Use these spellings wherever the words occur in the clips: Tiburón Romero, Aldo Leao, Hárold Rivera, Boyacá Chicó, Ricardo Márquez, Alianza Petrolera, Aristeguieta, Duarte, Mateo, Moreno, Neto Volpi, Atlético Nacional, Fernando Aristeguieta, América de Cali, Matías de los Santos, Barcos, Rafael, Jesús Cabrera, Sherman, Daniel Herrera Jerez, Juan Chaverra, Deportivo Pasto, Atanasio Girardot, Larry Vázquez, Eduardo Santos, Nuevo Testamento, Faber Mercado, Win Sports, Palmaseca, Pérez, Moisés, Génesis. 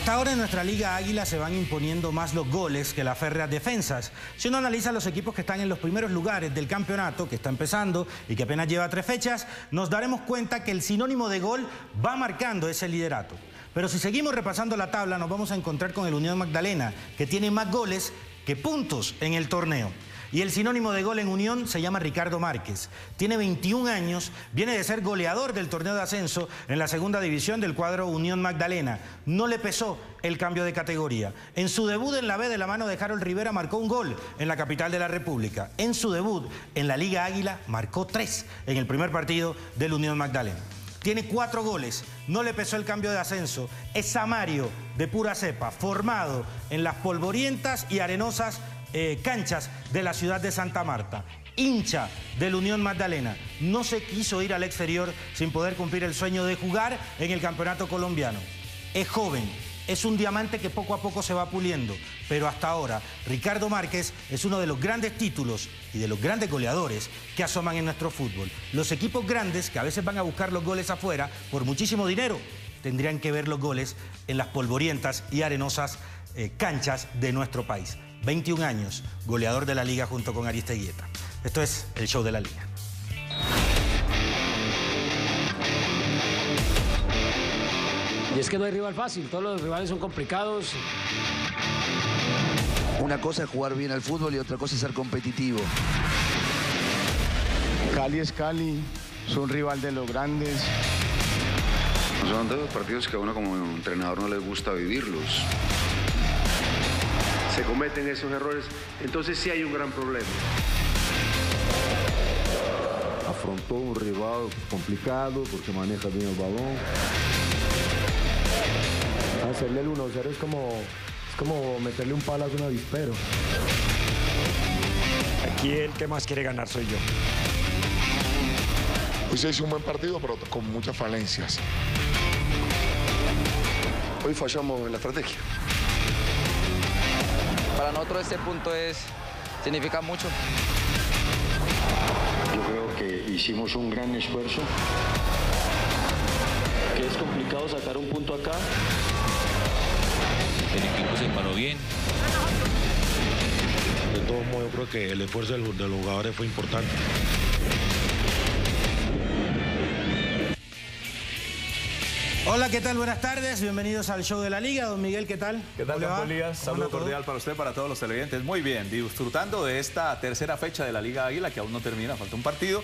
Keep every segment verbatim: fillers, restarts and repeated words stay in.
Hasta ahora en nuestra Liga Águila se van imponiendo más los goles que las férreas defensas. Si uno analiza los equipos que están en los primeros lugares del campeonato, que está empezando y que apenas lleva tres fechas, nos daremos cuenta que el sinónimo de gol va marcando ese liderato. Pero si seguimos repasando la tabla, nos vamos a encontrar con el Unión Magdalena, que tiene más goles que puntos en el torneo. Y el sinónimo de gol en Unión se llama Ricardo Márquez. Tiene veintiún años, viene de ser goleador del torneo de ascenso en la segunda división del cuadro Unión Magdalena. No le pesó el cambio de categoría. En su debut en la B de la mano de Hárold Rivera marcó un gol en la capital de la República. En su debut en la Liga Águila marcó tres en el primer partido del Unión Magdalena. Tiene cuatro goles, no le pesó el cambio de ascenso. Es samario de pura cepa, formado en las polvorientas y arenosas Eh, canchas de la ciudad de Santa Marta, hincha del Unión Magdalena. No se quiso ir al exterior sin poder cumplir el sueño de jugar en el campeonato colombiano. Es joven, es un diamante que poco a poco se va puliendo, pero hasta ahora Ricardo Márquez es uno de los grandes títulos y de los grandes goleadores que asoman en nuestro fútbol. Los equipos grandes, que a veces van a buscar los goles afuera por muchísimo dinero, tendrían que ver los goles en las polvorientas y arenosas eh, canchas de nuestro país. veintiún años, goleador de la Liga junto con Aristeguieta. Esto es el show de la Liga. Y es que no hay rival fácil, todos los rivales son complicados. Una cosa es jugar bien al fútbol y otra cosa es ser competitivo. Cali es Cali, es un rival de los grandes. Son de los partidos que a uno como entrenador no le gusta vivirlos. Se cometen esos errores, entonces sí hay un gran problema. Afrontó un rival complicado porque maneja bien el balón. Hacerle el uno cero es como, es como meterle un palo a un avispero. Aquí el que más quiere ganar soy yo. Hoy se hizo un buen partido, pero con muchas falencias. Hoy fallamos en la estrategia. Para nosotros este punto es, significa mucho. Yo creo que hicimos un gran esfuerzo, que es complicado sacar un punto acá. El equipo se emparó bien. De todos modos, yo creo que el esfuerzo de los jugadores fue importante. Hola, ¿qué tal? Buenas tardes, bienvenidos al show de la Liga. Don Miguel, ¿qué tal? ¿Qué tal, Campo Elías? Saludo cordial para usted, para todos los televidentes. Muy bien, disfrutando de esta tercera fecha de la Liga Águila, que aún no termina, falta un partido,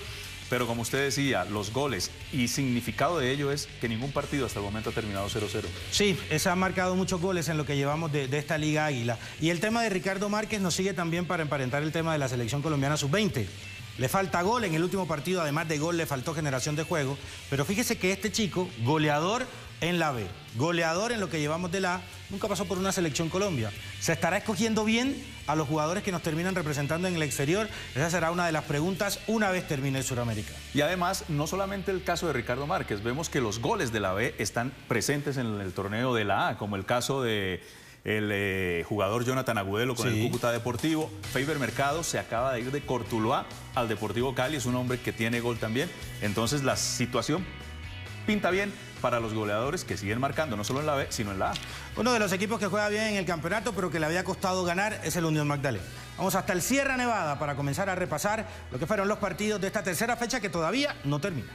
pero como usted decía, los goles y significado de ello es que ningún partido hasta el momento ha terminado cero cero. Sí, se han marcado muchos goles en lo que llevamos de, de esta Liga Águila. Y el tema de Ricardo Márquez nos sigue también para emparentar el tema de la selección colombiana sub veinte. Le falta gol, en el último partido, además de gol, le faltó generación de juego. Pero fíjese que este chico, goleador en la B, goleador en lo que llevamos de la A, nunca pasó por una selección Colombia. ¿Se estará escogiendo bien a los jugadores que nos terminan representando en el exterior? Esa será una de las preguntas una vez termine el Suramérica. Y además, no solamente el caso de Ricardo Márquez, vemos que los goles de la B están presentes en el torneo de la A, como el caso de... el eh, jugador Jonathan Agudelo con sí. el Cúcuta Deportivo. Faber Mercado se acaba de ir de Cortuluá al Deportivo Cali, es un hombre que tiene gol también. Entonces la situación pinta bien para los goleadores que siguen marcando, no solo en la B, sino en la A. Uno de los equipos que juega bien en el campeonato, pero que le había costado ganar, es el Unión Magdalena. Vamos hasta el Sierra Nevada para comenzar a repasar lo que fueron los partidos de esta tercera fecha que todavía no termina.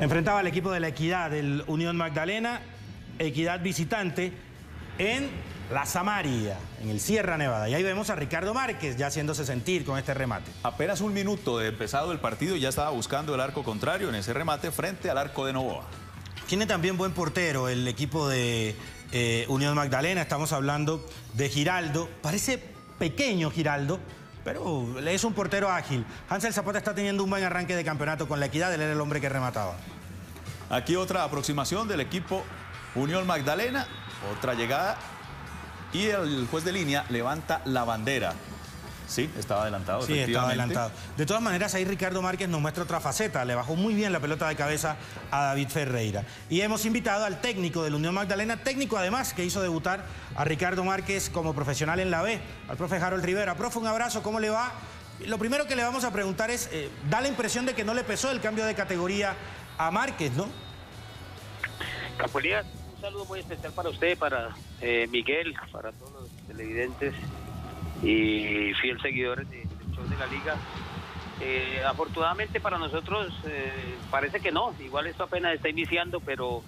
Enfrentaba al equipo de la Equidad, el Unión Magdalena, Equidad visitante en la Samaria, en el Sierra Nevada. Y ahí vemos a Ricardo Márquez ya haciéndose sentir con este remate. Apenas un minuto de empezado el partido, ya estaba buscando el arco contrario en ese remate frente al arco de Novoa. Tiene también buen portero el equipo de eh, Unión Magdalena, estamos hablando de Giraldo. Parece pequeño Giraldo, pero es un portero ágil. Hansel Zapata está teniendo un buen arranque de campeonato con la Equidad, él era el hombre que remataba. Aquí otra aproximación del equipo Unión Magdalena, otra llegada, y el juez de línea levanta la bandera. Sí, estaba adelantado. Sí, estaba adelantado. De todas maneras, ahí Ricardo Márquez nos muestra otra faceta. Le bajó muy bien la pelota de cabeza a David Ferreira. Y hemos invitado al técnico del Unión Magdalena, técnico además que hizo debutar a Ricardo Márquez como profesional en la B, al profe Harold Rivera. Profe, un abrazo, ¿cómo le va? Lo primero que le vamos a preguntar es, eh, da la impresión de que no le pesó el cambio de categoría a Márquez, ¿no? Capolías, un saludo muy especial para usted, para eh, Miguel, para todos los televidentes y fiel seguidores del show de la Liga. Eh, afortunadamente para nosotros eh, parece que no, igual esto apenas está iniciando, pero,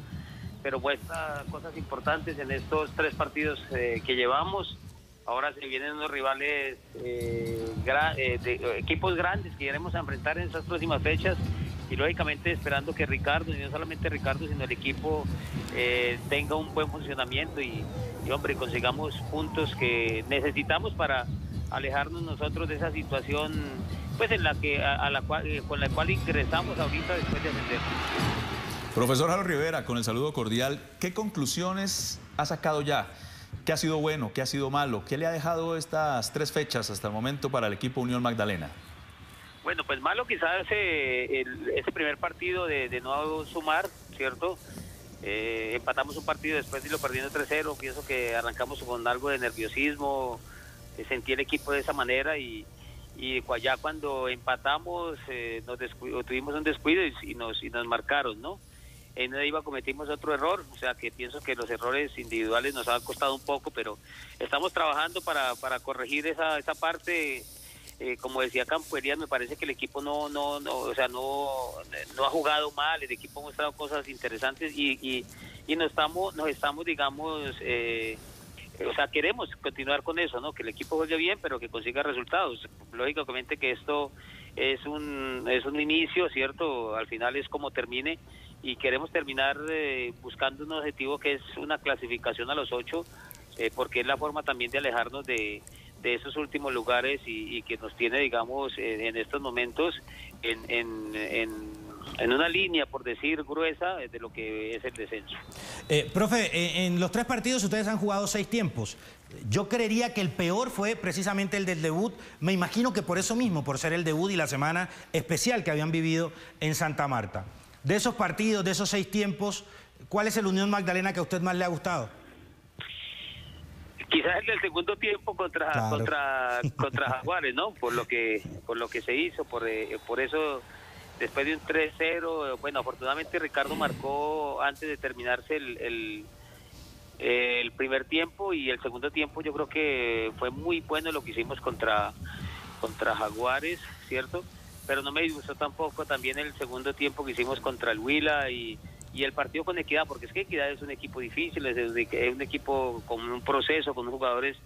pero muestra cosas importantes en estos tres partidos eh, que llevamos. Ahora se vienen unos rivales, eh, gra eh, de, equipos grandes que iremos a enfrentar en esas próximas fechas y lógicamente esperando que Ricardo, y no solamente Ricardo, sino el equipo eh, tenga un buen funcionamiento y, y hombre, consigamos puntos que necesitamos para alejarnos nosotros de esa situación pues en la que, a, a la cual, eh, con la cual ingresamos ahorita después de ascender. Profesor Hárold Rivera, con el saludo cordial, ¿qué conclusiones ha sacado ya? ¿Qué ha sido bueno? ¿Qué ha sido malo? ¿Qué le ha dejado estas tres fechas hasta el momento para el equipo Unión Magdalena? Bueno, pues malo quizás eh, el, ese primer partido de, de no sumar, ¿cierto? Eh, empatamos un partido después de irlo perdiendo tres cero, pienso que arrancamos con algo de nerviosismo, eh, sentí el equipo de esa manera y, y allá cuando empatamos eh, nos tuvimos un descuido y, y, nos, y nos marcaron, ¿no? En Neiva cometimos otro error, o sea que pienso que los errores individuales nos han costado un poco, pero estamos trabajando para, para corregir esa, esa parte. Eh, como decía Campoerías, me parece que el equipo no no, no, o sea, no, no ha jugado mal, el equipo ha mostrado cosas interesantes y, y, y nos, estamos, nos estamos, digamos, eh, o sea, queremos continuar con eso, ¿no? Que el equipo juegue bien, pero que consiga resultados. Lógicamente que esto es un, es un inicio, ¿cierto? Al final es como termine. Y queremos terminar eh, buscando un objetivo que es una clasificación a los ocho, eh, porque es la forma también de alejarnos de, de esos últimos lugares y, y que nos tiene, digamos, eh, en estos momentos en, en, en, en una línea, por decir, gruesa de lo que es el descenso. Eh, profe, en los tres partidos ustedes han jugado seis tiempos. Yo creería que el peor fue precisamente el del debut. Me imagino que por eso mismo, por ser el debut y la semana especial que habían vivido en Santa Marta. De esos partidos, de esos seis tiempos, ¿cuál es el Unión Magdalena que a usted más le ha gustado? Quizás el del segundo tiempo contra, claro. contra, contra Jaguares, ¿no? Por lo que, por lo que se hizo, por, eh, por eso después de un tres cero, bueno, afortunadamente Ricardo marcó antes de terminarse el, el, el primer tiempo y el segundo tiempo yo creo que fue muy bueno lo que hicimos contra, contra Jaguares, ¿cierto? Pero no me gustó tampoco también el segundo tiempo que hicimos contra el Huila y, y el partido con Equidad, porque es que Equidad es un equipo difícil, es un equipo con un proceso, con jugadores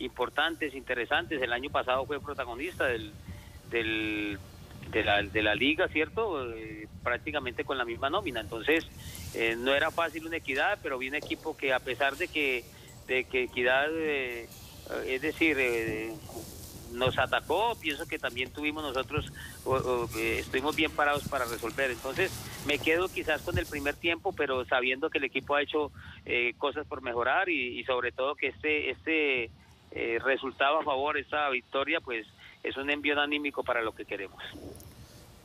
importantes, interesantes. El año pasado fue protagonista del, del, de, la, de la liga, ¿cierto? Eh, prácticamente con la misma nómina. Entonces, eh, no era fácil una Equidad, pero vi un equipo que a pesar de que, de que Equidad, eh, es decir... Eh, nos atacó, pienso que también tuvimos nosotros, o, o, eh, estuvimos bien parados para resolver, entonces me quedo quizás con el primer tiempo, pero sabiendo que el equipo ha hecho eh, cosas por mejorar y, y sobre todo que este, este eh, resultado a favor, esta victoria, pues es un envío anímico para lo que queremos.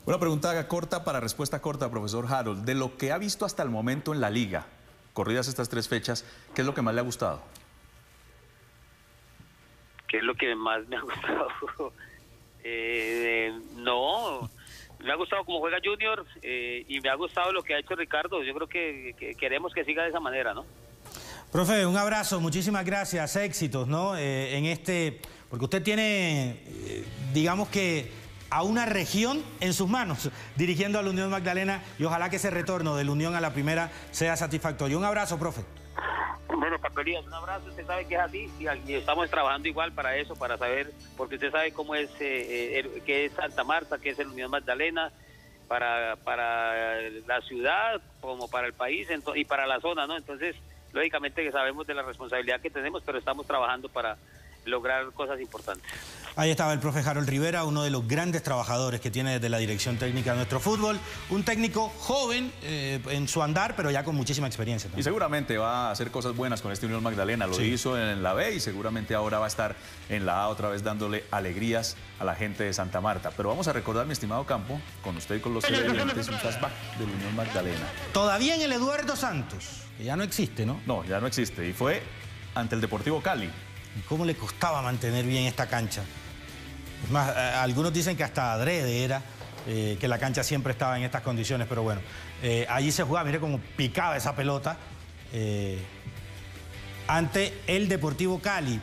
Una pregunta corta para respuesta corta, profesor Hárold, de lo que ha visto hasta el momento en la Liga, corridas estas tres fechas, ¿qué es lo que más le ha gustado? Que es lo que más me ha gustado. eh, no, me ha gustado cómo juega Junior eh, y me ha gustado lo que ha hecho Ricardo. Yo creo que, que queremos que siga de esa manera, ¿no? Profe, un abrazo, muchísimas gracias, éxitos, ¿no? Eh, en este, porque usted tiene, eh, digamos que, a una región en sus manos, dirigiendo a la Unión Magdalena y ojalá que ese retorno de la Unión a la primera sea satisfactorio. Un abrazo, profe. Bueno, Patriotas, un abrazo, usted sabe que es así y estamos trabajando igual para eso, para saber, porque usted sabe cómo es, eh, el, qué es Santa Marta, qué es el Unión Magdalena, para, para la ciudad, como para el país ento, y para la zona, ¿no? Entonces, lógicamente que sabemos de la responsabilidad que tenemos, pero estamos trabajando para lograr cosas importantes. Ahí estaba el profe Hárold Rivera, uno de los grandes trabajadores que tiene desde la dirección técnica de nuestro fútbol. Un técnico joven eh, en su andar, pero ya con muchísima experiencia también. Y seguramente va a hacer cosas buenas con este Unión Magdalena. Lo sí. hizo en la B y seguramente ahora va a estar en la A otra vez dándole alegrías a la gente de Santa Marta. Pero vamos a recordar, mi estimado Campo, con usted y con los televidentes, un flashback del Unión Magdalena. Todavía en el Eduardo Santos, que ya no existe, ¿no? No, ya no existe. Y fue ante el Deportivo Cali. ¿Cómo le costaba mantener bien esta cancha? Es más, algunos dicen que hasta adrede era, eh, que la cancha siempre estaba en estas condiciones, pero bueno, eh, allí se jugaba, mire cómo picaba esa pelota, eh, ante el Deportivo Cali,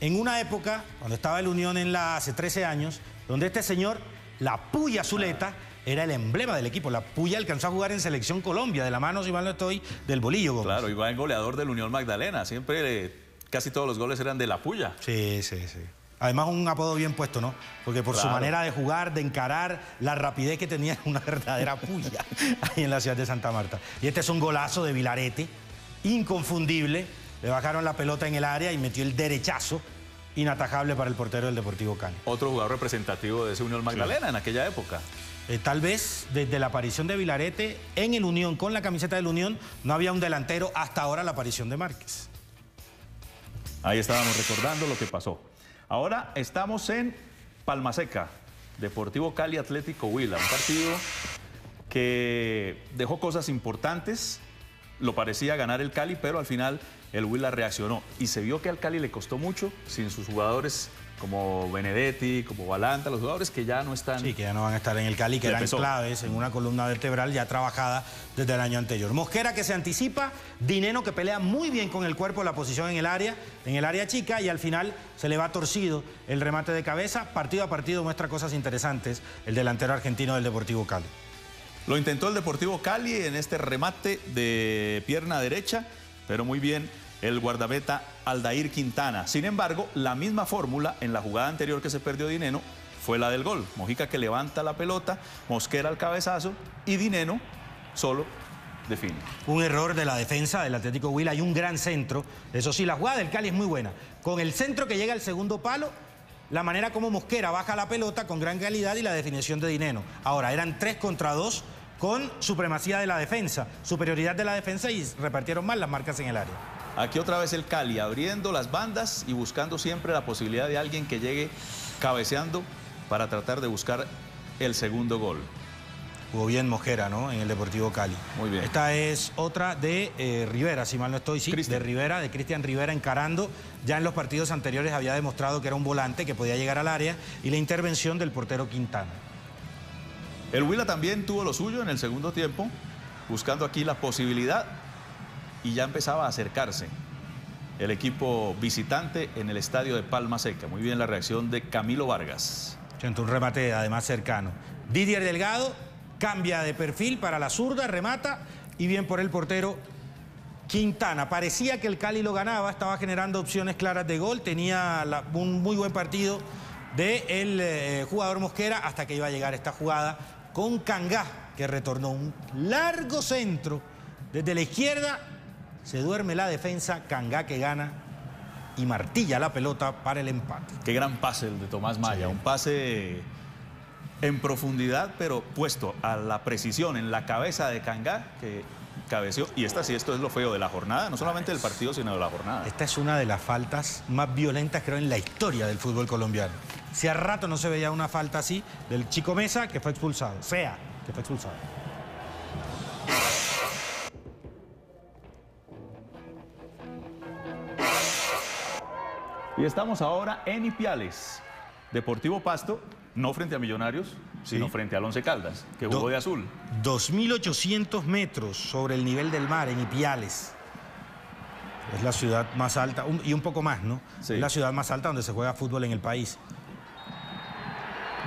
en una época, cuando estaba el Unión en la hace trece años, donde este señor, la Puya Zuleta, era el emblema del equipo. La Puya alcanzó a jugar en Selección Colombia, de la mano, si mal no estoy, del Bolillo Gómez. Claro, iba el goleador del Unión Magdalena, siempre, eh, casi todos los goles eran de la Puya. Sí, sí, sí. Además, un apodo bien puesto, ¿no? Porque por claro. su manera de jugar, de encarar, la rapidez que tenía, una verdadera puya ahí en la ciudad de Santa Marta. Y este es un golazo de Vilarete, inconfundible. Le bajaron la pelota en el área y metió el derechazo, inatajable para el portero del Deportivo Cali. Otro jugador representativo de ese Unión Magdalena sí. en aquella época. Eh, tal vez desde la aparición de Vilarete en el Unión, con la camiseta del Unión, no había un delantero hasta ahora la aparición de Márquez. Ahí estábamos recordando lo que pasó. Ahora estamos en Palmaseca, Deportivo Cali, Atlético Huila, un partido que dejó cosas importantes, lo parecía ganar el Cali, pero al final el Huila reaccionó y se vio que al Cali le costó mucho sin sus jugadores como Benedetti, como Balanta, los jugadores que ya no están... Sí, que ya no van a estar en el Cali, que eran claves en una columna vertebral ya trabajada desde el año anterior. Mosquera que se anticipa, Dineno que pelea muy bien con el cuerpo, la posición en el área, en el área chica, y al final se le va torcido el remate de cabeza. Partido a partido muestra cosas interesantes el delantero argentino del Deportivo Cali. Lo intentó el Deportivo Cali en este remate de pierna derecha, pero muy bien el guardameta Aldair Quintana. Sin embargo, la misma fórmula en la jugada anterior que se perdió Dineno fue la del gol. Mojica que levanta la pelota, Mosquera al cabezazo y Dineno solo define. Un error de la defensa del Atlético Huila y un gran centro. Eso sí, la jugada del Cali es muy buena. Con el centro que llega al segundo palo, la manera como Mosquera baja la pelota con gran calidad y la definición de Dineno. Ahora, eran tres contra dos con supremacía de la defensa, superioridad de la defensa, y repartieron mal las marcas en el área. Aquí otra vez el Cali abriendo las bandas y buscando siempre la posibilidad de alguien que llegue cabeceando para tratar de buscar el segundo gol. Jugó bien Mosquera, ¿no? En el Deportivo Cali. Muy bien. Esta es otra de eh, Rivera, si mal no estoy, sí, Christian. de Rivera, de Cristian Rivera encarando. Ya en los partidos anteriores había demostrado que era un volante que podía llegar al área, y la intervención del portero Quintana. El Huila también tuvo lo suyo en el segundo tiempo, buscando aquí la posibilidad, y ya empezaba a acercarse el equipo visitante en el estadio de Palmaseca. Muy bien la reacción de Camilo Vargas. Siento un remate además cercano. Didier Delgado cambia de perfil para la zurda, remata y bien por el portero Quintana. Parecía que el Cali lo ganaba, estaba generando opciones claras de gol, tenía la, un muy buen partido del eh, jugador Mosquera, hasta que iba a llegar esta jugada con Cangá, que retornó un largo centro desde la izquierda. Se duerme la defensa, Cangá que gana y martilla la pelota para el empate. Qué gran pase el de Tomás Maya, sí. un pase en profundidad, pero puesto a la precisión en la cabeza de Cangá, que cabeceó. Y esta sí, esto es lo feo de la jornada, no solamente del partido, sino de la jornada. Esta es una de las faltas más violentas, creo, en la historia del fútbol colombiano. Si a rato no se veía una falta así, del Chico Mesa, que fue expulsado, Sea, que fue expulsado. Y estamos ahora en Ipiales. Deportivo Pasto, no frente a Millonarios, sino sí. frente al Once Caldas, que jugó Do, de azul. dos mil ochocientos metros sobre el nivel del mar en Ipiales. Es la ciudad más alta, un, y un poco más, ¿no? Sí. Es la ciudad más alta donde se juega fútbol en el país.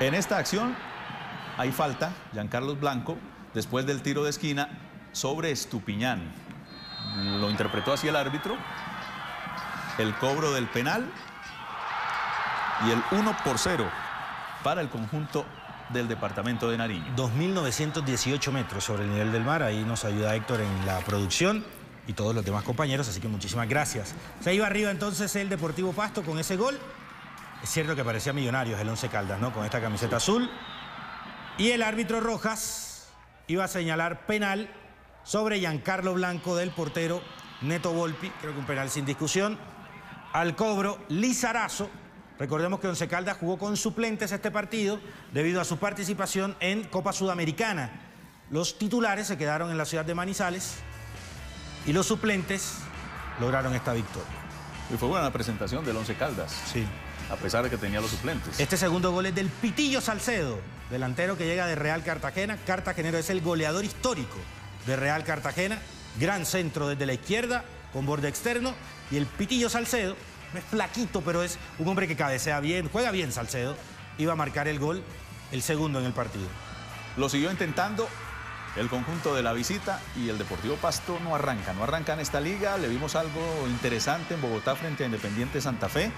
En esta acción hay falta, Giancarlos Blanco, después del tiro de esquina sobre Estupiñán. Lo interpretó así el árbitro. El cobro del penal y el uno por cero para el conjunto del departamento de Nariño. dos mil novecientos dieciocho metros sobre el nivel del mar. Ahí nos ayuda Héctor en la producción y todos los demás compañeros, así que muchísimas gracias. Se iba arriba entonces el Deportivo Pasto con ese gol. Es cierto que parecía Millonarios el Once Caldas, ¿no? Con esta camiseta azul. Y el árbitro Rojas iba a señalar penal sobre Giancarlo Blanco del portero Neto Volpi. Creo que un penal sin discusión. Al cobro, Lizarazo. Recordemos que Once Caldas jugó con suplentes este partido debido a su participación en Copa Sudamericana. Los titulares se quedaron en la ciudad de Manizales y los suplentes lograron esta victoria. Y fue buena la presentación del Once Caldas. Sí. a pesar de que tenía los suplentes. Este segundo gol es del Pitillo Salcedo, delantero que llega de Real Cartagena. Cartagenero es el goleador histórico de Real Cartagena. Gran centro desde la izquierda, con borde externo. Y el Pitillo Salcedo, no es flaquito, pero es un hombre que cabecea bien, juega bien Salcedo. Iba a marcar el gol, el segundo en el partido. Lo siguió intentando el conjunto de la visita y el Deportivo Pasto no arranca, no arranca en esta liga. Le vimos algo interesante en Bogotá frente a Independiente Santa Fe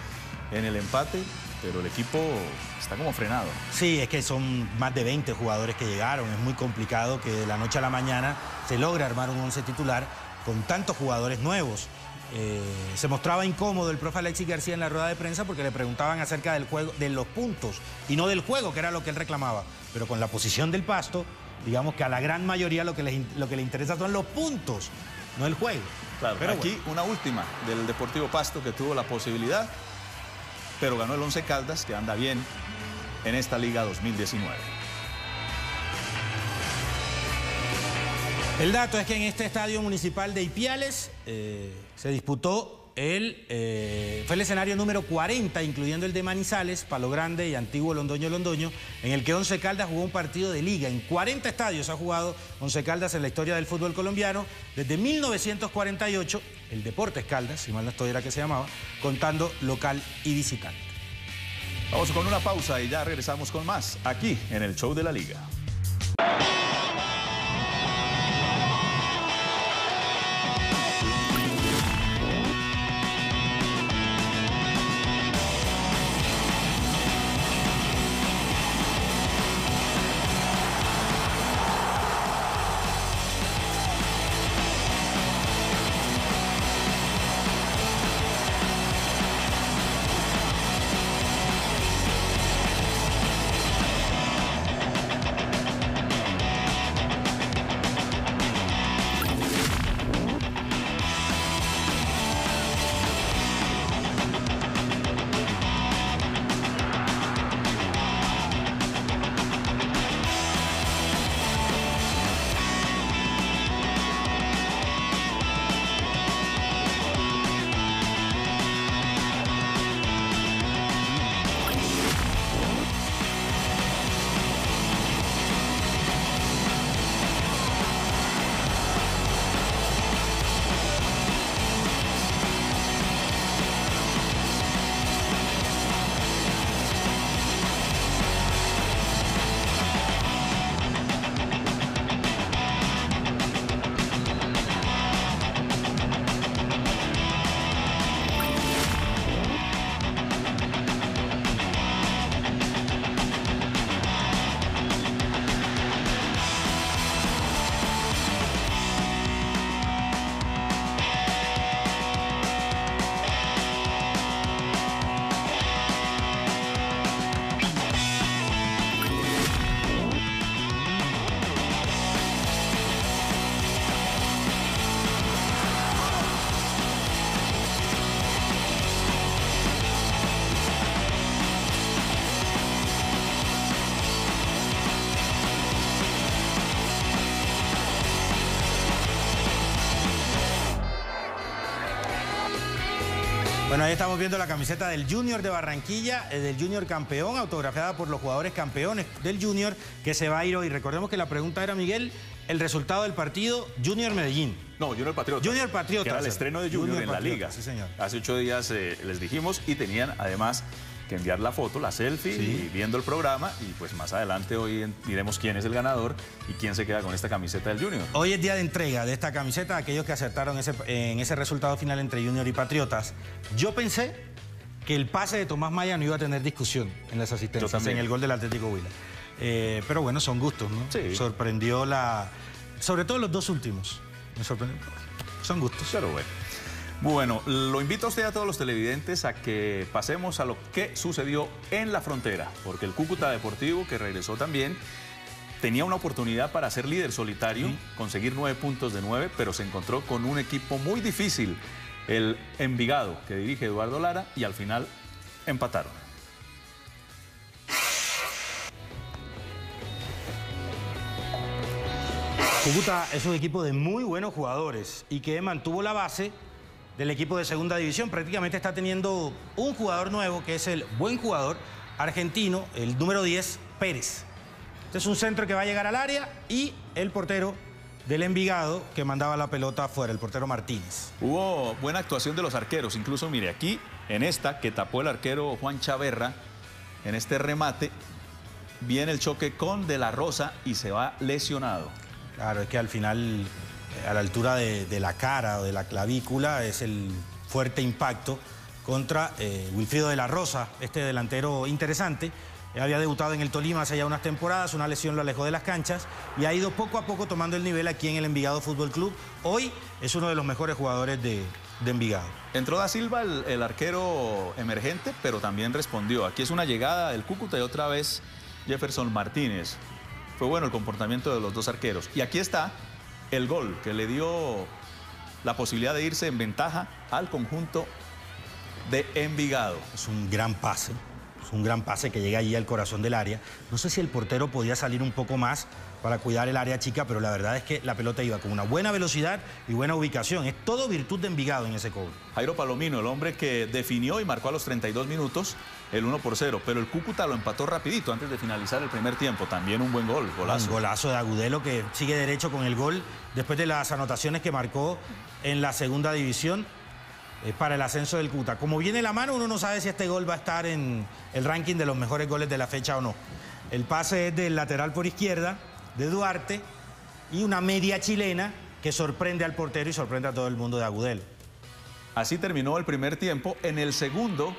en el empate, pero el equipo está como frenado. Sí, es que son más de veinte jugadores que llegaron. Es muy complicado que de la noche a la mañana se logre armar un once titular con tantos jugadores nuevos. Eh, se mostraba incómodo el profe Alexis García en la rueda de prensa porque le preguntaban acerca del juego, de los puntos y no del juego, que era lo que él reclamaba. Pero con la posición del Pasto, digamos que a la gran mayoría lo que les, lo que les interesa son los puntos, no el juego. Claro, pero aquí bueno, una última del Deportivo Pasto que tuvo la posibilidad, pero ganó el Once Caldas, que anda bien en esta Liga dos mil diecinueve. El dato es que en este estadio municipal de Ipiales eh, se disputó el... Eh, fue el escenario número cuarenta, incluyendo el de Manizales, Palo Grande y Antiguo Londoño Londoño, en el que Once Caldas jugó un partido de liga. En cuarenta estadios ha jugado Once Caldas en la historia del fútbol colombiano. Desde mil novecientos cuarenta y ocho, el Deportes Caldas, si mal no estoy, era que se llamaba, contando local y visitante. Vamos con una pausa y ya regresamos con más, aquí en el Show de la Liga. Bueno, ahí estamos viendo la camiseta del Junior de Barranquilla, del Junior campeón, autografiada por los jugadores campeones del Junior, que se va a ir hoy. Recordemos que la pregunta era, Miguel, el resultado del partido Junior Medellín. No, Junior Patriotas. Junior Patriotas. Que era el estreno de Junior, Junior en Patriotas, la Liga. Sí, señor. Hace ocho días eh, les dijimos y tenían además que enviar la foto, la selfie, sí, y viendo el programa, y pues más adelante hoy diremos quién es el ganador y quién se queda con esta camiseta del Junior. Hoy es día de entrega de esta camiseta a aquellos que acertaron ese, en ese resultado final entre Junior y Patriotas. Yo pensé que el pase de Tomás Maya no iba a tener discusión en las asistencias, en el gol del Atlético Huila. Eh, pero bueno, son gustos, ¿no? Sí. Sorprendió la... sobre todo los dos últimos. Me sorprendió. Son gustos. Pero bueno. Bueno, lo invito a usted, a todos los televidentes, a que pasemos a lo que sucedió en la frontera, porque el Cúcuta Deportivo, que regresó también, tenía una oportunidad para ser líder solitario, sí, conseguir nueve puntos de nueve, pero se encontró con un equipo muy difícil, el Envigado, que dirige Eduardo Lara, y al final empataron. Cúcuta es un equipo de muy buenos jugadores y que mantuvo la base del equipo de segunda división. Prácticamente está teniendo un jugador nuevo, que es el buen jugador argentino, el número diez, Pérez. Este es un centro que va a llegar al área y el portero del Envigado que mandaba la pelota afuera, el portero Martínez. Hubo buena actuación de los arqueros, incluso mire aquí, en esta que tapó el arquero Juan Chaverra, en este remate, viene el choque con De La Rosa y se va lesionado. Claro, es que al final, a la altura de, de la cara o de la clavícula, es el fuerte impacto contra eh, Wilfrido De La Rosa, este delantero interesante. Había debutado en el Tolima hace ya unas temporadas, una lesión lo alejó de las canchas y ha ido poco a poco tomando el nivel aquí en el Envigado Fútbol Club. Hoy es uno de los mejores jugadores de, de Envigado. Entró Da Silva, el, el arquero emergente, pero también respondió. Aquí es una llegada del Cúcuta y otra vez Jefferson Martínez. Fue bueno el comportamiento de los dos arqueros. Y aquí está el gol que le dio la posibilidad de irse en ventaja al conjunto de Envigado. Es un gran pase. Un gran pase que llega allí al corazón del área. No sé si el portero podía salir un poco más para cuidar el área chica, pero la verdad es que la pelota iba con una buena velocidad y buena ubicación. Es todo virtud de Envigado en ese cobro. Jairo Palomino, el hombre que definió y marcó a los treinta y dos minutos el uno por cero, pero el Cúcuta lo empató rapidito antes de finalizar el primer tiempo. También un buen gol, golazo. Un golazo de Agudelo que sigue derecho con el gol después de las anotaciones que marcó en la segunda división. Es para el ascenso del Cúcuta. Como viene la mano, uno no sabe si este gol va a estar en el ranking de los mejores goles de la fecha o no. El pase es del lateral por izquierda, de Duarte, y una media chilena que sorprende al portero y sorprende a todo el mundo de Agudelo. Así terminó el primer tiempo. En el segundo,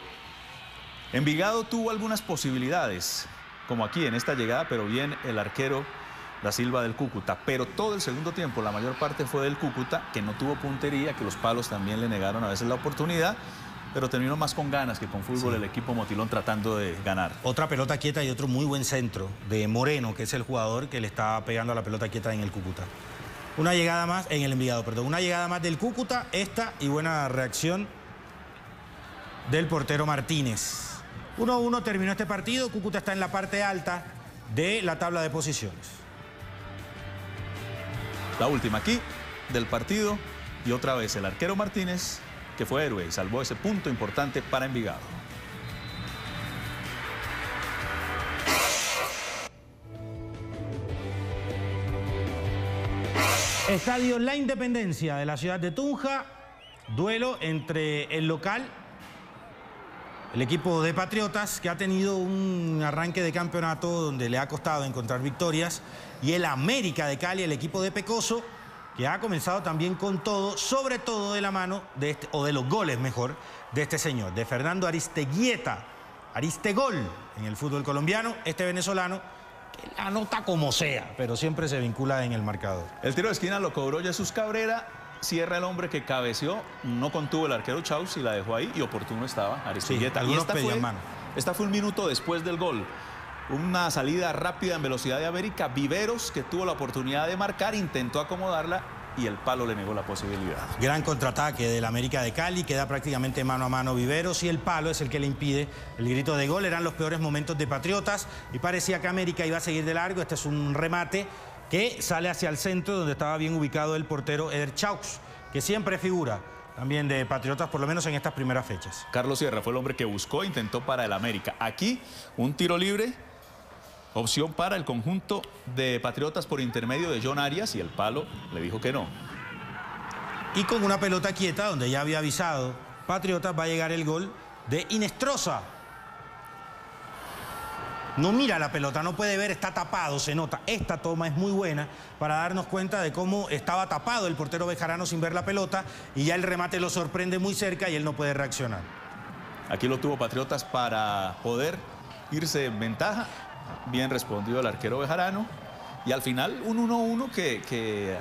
Envigado tuvo algunas posibilidades, como aquí en esta llegada, pero bien el arquero Da Silva del Cúcuta, pero todo el segundo tiempo la mayor parte fue del Cúcuta, que no tuvo puntería, que los palos también le negaron a veces la oportunidad, pero terminó más con ganas que con fútbol. Sí, el equipo motilón tratando de ganar. Otra pelota quieta y otro muy buen centro de Moreno, que es el jugador que le está pegando a la pelota quieta en el Cúcuta. Una llegada más, en el Envigado, perdón, una llegada más del Cúcuta, esta y buena reacción del portero Martínez. uno a uno terminó este partido, Cúcuta está en la parte alta de la tabla de posiciones. La última aquí del partido y otra vez el arquero Martínez, que fue héroe y salvó ese punto importante para Envigado. Estadio La Independencia de la ciudad de Tunja, duelo entre el local, el equipo de Patriotas, que ha tenido un arranque de campeonato donde le ha costado encontrar victorias, y el América de Cali, el equipo de Pecoso, que ha comenzado también con todo, sobre todo de la mano, de este, o de los goles mejor, de este señor, de Fernando Aristeguieta, Aristegol, en el fútbol colombiano, este venezolano, que la anota como sea, pero siempre se vincula en el marcador. El tiro de esquina lo cobró Jesús Cabrera. Cierra el hombre que cabeceó, no contuvo el arquero Chaus y la dejó ahí, y oportuno estaba Aristeguieta. Sí, y esta, fue, mano. esta fue un minuto después del gol. Una salida rápida en velocidad de América. Viveros, que tuvo la oportunidad de marcar, intentó acomodarla y el palo le negó la posibilidad. Gran contraataque del América de Cali, queda prácticamente mano a mano Viveros y el palo es el que le impide el grito de gol. Eran los peores momentos de Patriotas y parecía que América iba a seguir de largo. Este es un remate que sale hacia el centro, donde estaba bien ubicado el portero Eder Chaux, que siempre figura también de Patriotas, por lo menos en estas primeras fechas. Carlos Sierra fue el hombre que buscó, intentó para el América. Aquí, un tiro libre, opción para el conjunto de Patriotas por intermedio de John Arias, y el palo le dijo que no. Y con una pelota quieta, donde ya había avisado Patriotas, va a llegar el gol de Hinestroza. No mira la pelota, no puede ver, está tapado, se nota. Esta toma es muy buena para darnos cuenta de cómo estaba tapado el portero bejarano sin ver la pelota, y ya el remate lo sorprende muy cerca y él no puede reaccionar. Aquí lo tuvo Patriotas para poder irse en ventaja. Bien respondido el arquero bejarano. Y al final un uno a uno que, que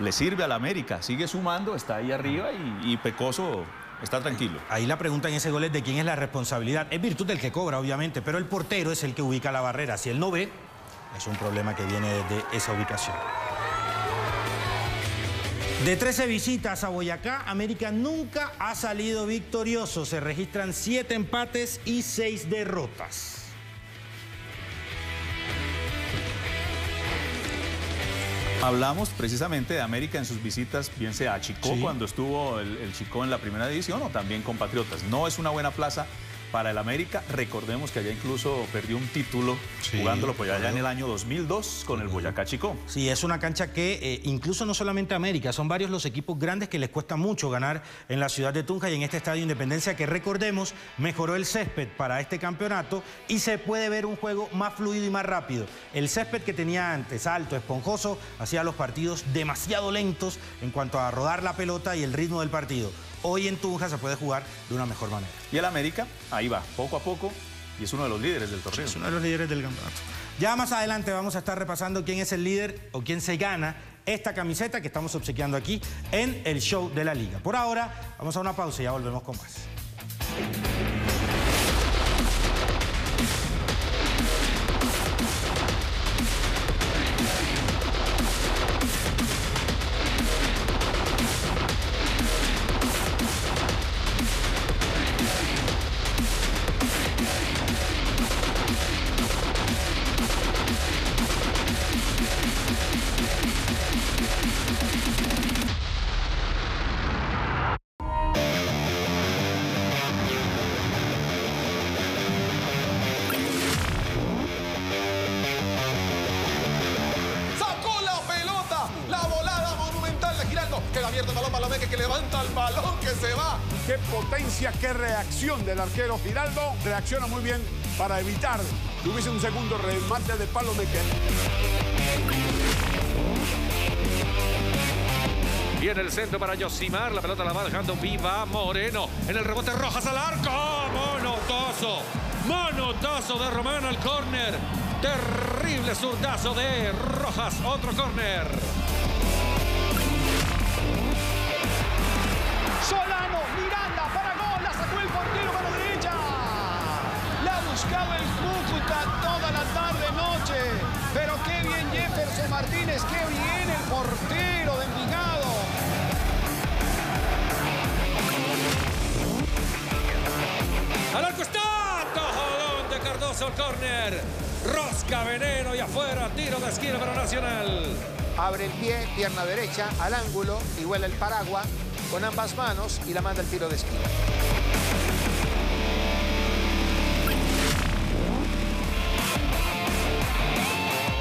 le sirve al América. Sigue sumando, está ahí arriba y, y Pecoso está tranquilo. Ahí la pregunta en ese gol es de quién es la responsabilidad. Es virtud del que cobra, obviamente, pero el portero es el que ubica la barrera. Si él no ve, es un problema que viene desde esa ubicación. De trece visitas a Boyacá, América nunca ha salido victorioso. Se registran siete empates y seis derrotas. Hablamos precisamente de América en sus visitas, bien sea a Chicó, sí, cuando estuvo el, el Chicó en la primera división, o también con Patriotas. No es una buena plaza para el América. Recordemos que allá incluso perdió un título, sí, jugándolo por allá, claro, en el año dos mil dos con el Boyacá Chicó. Sí, es una cancha que eh, incluso no solamente América, son varios los equipos grandes que les cuesta mucho ganar en la ciudad de Tunja y en este Estadio Independencia, que recordemos mejoró el césped para este campeonato y se puede ver un juego más fluido y más rápido. El césped que tenía antes, alto, esponjoso, hacía los partidos demasiado lentos en cuanto a rodar la pelota y el ritmo del partido. Hoy en Tunja se puede jugar de una mejor manera. Y el América, ahí va, poco a poco, y es uno de los líderes del torneo. Es uno de los líderes del campeonato. Ya más adelante vamos a estar repasando quién es el líder o quién se gana esta camiseta que estamos obsequiando aquí en el show de la Liga. Por ahora, vamos a una pausa y ya volvemos con más. Qué reacción del arquero Giraldo, reacciona muy bien para evitar que hubiese un segundo remate de palo de que... Viene el centro para Yosimar, la pelota la va dejando viva Moreno, en el rebote Rojas al arco, monotazo, monotazo de Román al córner, terrible zurdazo de Rojas, otro córner. Solano, Miranda, para gol, la sacó el portero con la derecha. La buscaba el Cúcuta toda la tarde, noche. Pero qué bien Jefferson Martínez, qué bien el portero de Envigado. Al arco está, tojodón de Cardoso, córner. Rosca, veneno y afuera, tiro de esquina para Nacional. Abre el pie, pierna derecha, al ángulo, y huele el paraguas con ambas manos y la manda al tiro de esquina.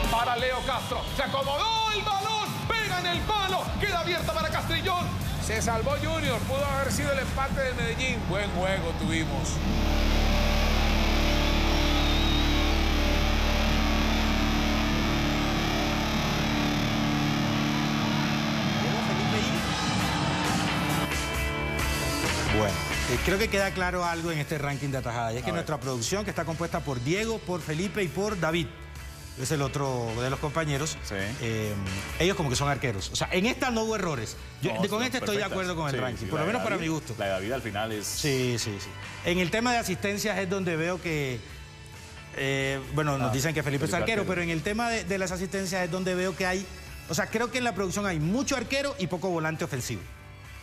Para Leo Castro, se acomodó el balón, pega en el palo, queda abierta para Castrillón. Se salvó Junior, pudo haber sido el empate de Medellín. Buen juego tuvimos. Creo que queda claro algo en este ranking de atajada, y es que nuestra producción, que está compuesta por Diego, por Felipe y por David, es el otro de los compañeros, sí, eh, ellos como que son arqueros. O sea, en esta no hubo errores. Yo no, con este perfectas. Estoy de acuerdo con el sí, ranking, sí, por lo menos David, para mi gusto. La de David al final es... Sí, sí, sí. En el tema de asistencias es donde veo que... Eh, bueno, ah, nos dicen que Felipe, Felipe es arquero, arquero, pero en el tema de, de las asistencias es donde veo que hay... O sea, creo que en la producción hay mucho arquero y poco volante ofensivo,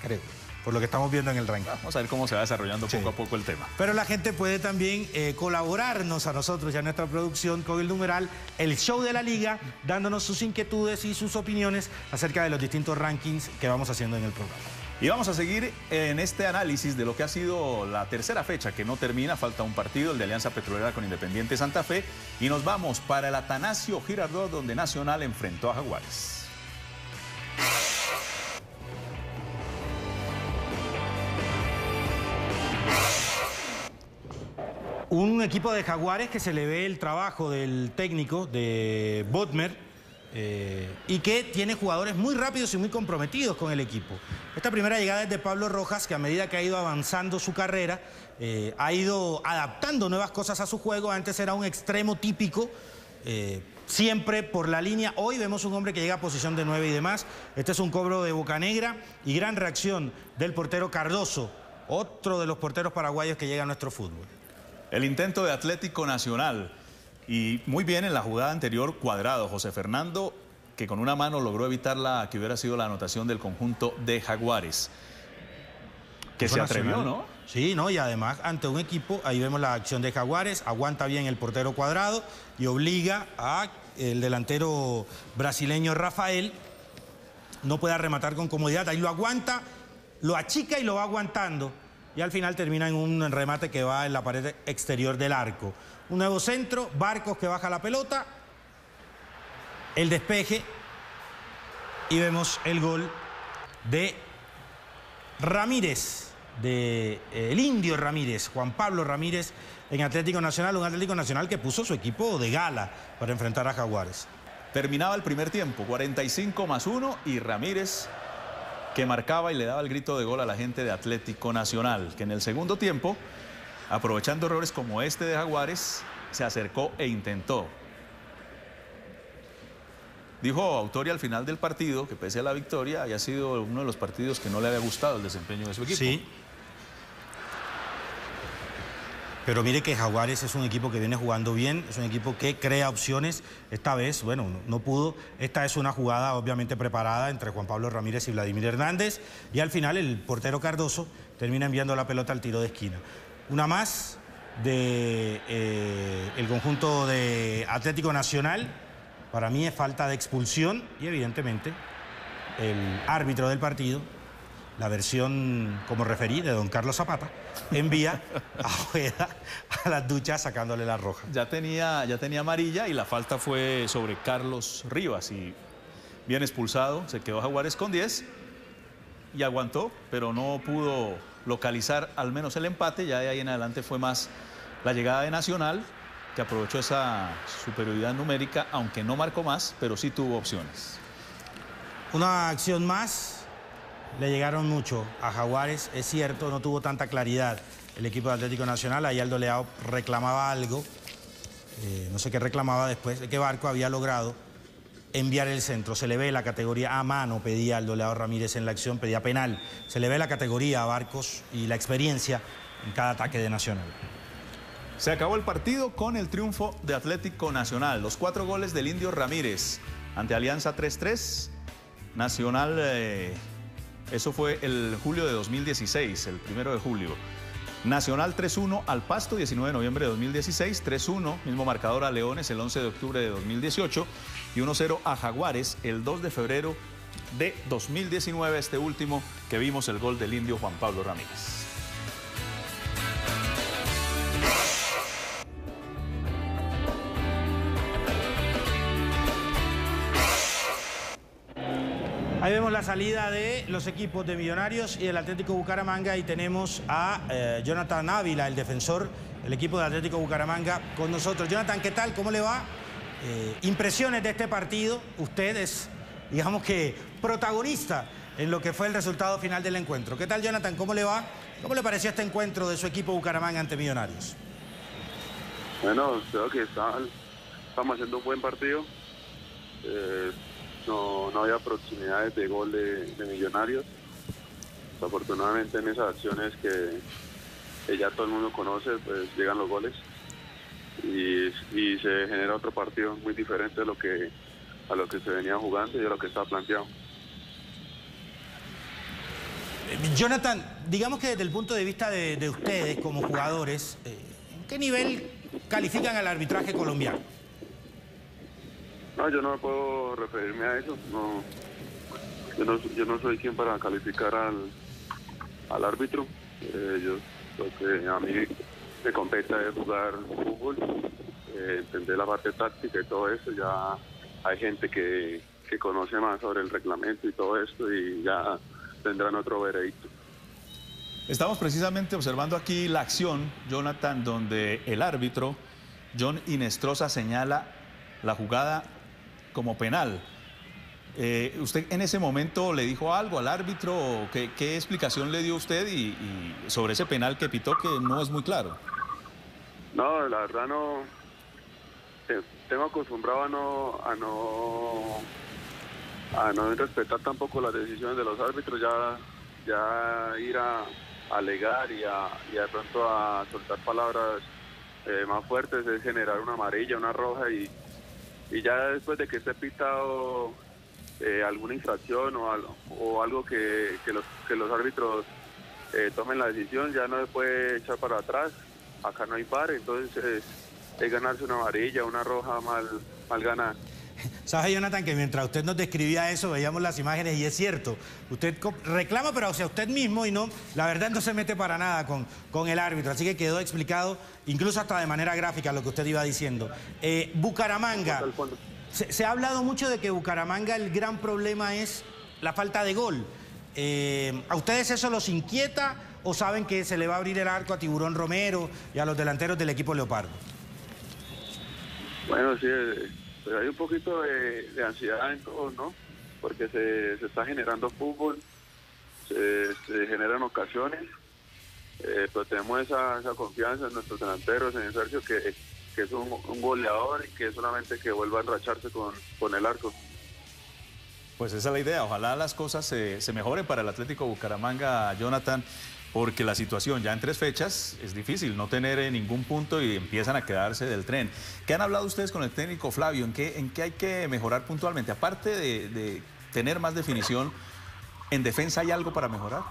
creo, por lo que estamos viendo en el ranking. Vamos a ver cómo se va desarrollando poco sí. a poco el tema. Pero la gente puede también eh, colaborarnos a nosotros y a nuestra producción con el numeral El Show de la Liga, dándonos sus inquietudes y sus opiniones acerca de los distintos rankings que vamos haciendo en el programa. Y vamos a seguir en este análisis de lo que ha sido la tercera fecha, que no termina, falta un partido, el de Alianza Petrolera con Independiente Santa Fe, y nos vamos para el Atanasio Girardot, donde Nacional enfrentó a Jaguares. Un equipo de Jaguares que se le ve el trabajo del técnico de Bodmer eh, y que tiene jugadores muy rápidos y muy comprometidos con el equipo. Esta primera llegada es de Pablo Rojas, que a medida que ha ido avanzando su carrera, eh, ha ido adaptando nuevas cosas a su juego. Antes era un extremo típico, eh, siempre por la línea. Hoy vemos un hombre que llega a posición de nueve y demás. Este es un cobro de Bocanegra y gran reacción del portero Cardoso, otro de los porteros paraguayos que llega a nuestro fútbol. El intento de Atlético Nacional, y muy bien en la jugada anterior Cuadrado, José Fernando, que con una mano logró evitar la que hubiera sido la anotación del conjunto de Jaguares. Que se atrevió, ¿no? Sí, no, y además ante un equipo, ahí vemos la acción de Jaguares, aguanta bien el portero Cuadrado y obliga a el delantero brasileño Rafael no pueda rematar con comodidad. Ahí lo aguanta, lo achica y lo va aguantando. Y al final termina en un remate que va en la pared exterior del arco. Un nuevo centro, Barcos que baja la pelota, el despeje y vemos el gol de Ramírez, de, eh, el indio Ramírez, Juan Pablo Ramírez en Atlético Nacional, un Atlético Nacional que puso su equipo de gala para enfrentar a Jaguares. Terminaba el primer tiempo, cuarenta y cinco más uno, y Ramírez que marcaba y le daba el grito de gol a la gente de Atlético Nacional, que en el segundo tiempo, aprovechando errores como este de Jaguares, se acercó e intentó. Dijo Autori al final del partido que pese a la victoria había sido uno de los partidos que no le había gustado el desempeño de su equipo. Sí. Pero mire que Jaguares es un equipo que viene jugando bien, es un equipo que crea opciones. Esta vez, bueno, no pudo. Esta es una jugada obviamente preparada entre Juan Pablo Ramírez y Vladimir Hernández. Y al final el portero Cardoso termina enviando la pelota al tiro de esquina. Una más de eh, el conjunto de Atlético Nacional. Para mí es falta de expulsión y evidentemente el árbitro del partido, la versión como referí de don Carlos Zapata, envía a Ojeda a las duchas sacándole la roja. Ya tenía, ya tenía amarilla y la falta fue sobre Carlos Rivas, y bien expulsado, se quedó Jaguares con diez y aguantó, pero no pudo localizar al menos el empate. Ya de ahí en adelante fue más la llegada de Nacional, que aprovechó esa superioridad numérica, aunque no marcó más, pero sí tuvo opciones. Una acción más. Le llegaron mucho a Jaguares, es cierto, no tuvo tanta claridad el equipo de Atlético Nacional. Ahí Aldo Leao reclamaba algo, eh, no sé qué reclamaba después, de qué Barco había logrado enviar el centro. Se le ve la categoría a mano, pedía Aldo Leao Ramírez en la acción, pedía penal. Se le ve la categoría a Barcos y la experiencia en cada ataque de Nacional. Se acabó el partido con el triunfo de Atlético Nacional. Los cuatro goles del indio Ramírez ante Alianza tres tres, Nacional... Eh... Eso fue el julio de dos mil dieciséis, el primero de julio. Nacional tres uno al Pasto, diecinueve de noviembre de dos mil dieciséis, tres uno, mismo marcador a Leones el once de octubre de dos mil dieciocho y uno cero a Jaguares el dos de febrero de dos mil diecinueve, este último que vimos el gol del indio Juan Pablo Ramírez. Ahí vemos la salida de los equipos de Millonarios y del Atlético Bucaramanga, y tenemos a eh, Jonathan Ávila, el defensor, el equipo del Atlético Bucaramanga con nosotros. Jonathan, ¿qué tal? ¿Cómo le va? Eh, impresiones de este partido. Usted es, digamos que, protagonista en lo que fue el resultado final del encuentro. ¿Qué tal, Jonathan? ¿Cómo le va? ¿Cómo le pareció este encuentro de su equipo Bucaramanga ante Millonarios? Bueno, creo que están, estamos haciendo un buen partido. Eh... No, no había oportunidades de gol de, de Millonarios. Afortunadamente en esas acciones que, que ya todo el mundo conoce, pues llegan los goles y, y se genera otro partido muy diferente a lo que a lo que se venía jugando y a lo que estaba planteado. Jonathan, digamos que desde el punto de vista de, de ustedes como jugadores, ¿en qué nivel califican al arbitraje colombiano? No, yo no puedo referirme a eso, no, yo, no, yo no soy quien para calificar al, al árbitro. Eh, yo lo que a mí me compete es jugar fútbol, eh, entender la parte táctica y todo eso. Ya hay gente que, que conoce más sobre el reglamento y todo esto, y ya tendrán otro veredicto. Estamos precisamente observando aquí la acción, Jonathan, donde el árbitro, John Hinestroza, señala la jugada como penal. Eh, ¿Usted en ese momento le dijo algo al árbitro? ¿Qué, qué explicación le dio usted y, y sobre ese penal que pitó, que no es muy claro? No, la verdad no. Tengo acostumbrado a no, a no, a no respetar tampoco las decisiones de los árbitros, ya, ya ir a, a alegar y, a, y de pronto a soltar palabras eh, más fuertes, es generar una amarilla, una roja y... Y ya después de que esté pitado eh, alguna infracción o algo, o algo que, que, los, que los árbitros eh, tomen la decisión, ya no se puede echar para atrás. Acá no hay VAR, entonces es ganarse una amarilla, una roja mal, mal ganada. Sabe, Jonathan, que mientras usted nos describía eso, veíamos las imágenes y es cierto, usted reclama, pero o sea, usted mismo y no, la verdad no se mete para nada con, con el árbitro, así que quedó explicado, incluso hasta de manera gráfica, lo que usted iba diciendo. Eh, Bucaramanga, se, se ha hablado mucho de que Bucaramanga el gran problema es la falta de gol. Eh, ¿A ustedes eso los inquieta o saben que se le va a abrir el arco a Tiburón Romero y a los delanteros del equipo Leopardo? Bueno, sí... Pero hay un poquito de, de ansiedad en todos, ¿no? Porque se, se está generando fútbol, se, se generan ocasiones, eh, pero tenemos esa, esa confianza en nuestros delanteros, en Sergio, que, que es un, un goleador y que solamente que vuelva a enracharse con, con el arco. Pues esa es la idea, ojalá las cosas se, se mejoren para el Atlético Bucaramanga, Jonathan, porque la situación ya en tres fechas es difícil, no tener ningún punto y empiezan a quedarse del tren. ¿Qué han hablado ustedes con el técnico Flavio? ¿En qué, en qué hay que mejorar puntualmente? Aparte de, de tener más definición, ¿en defensa hay algo para mejorar?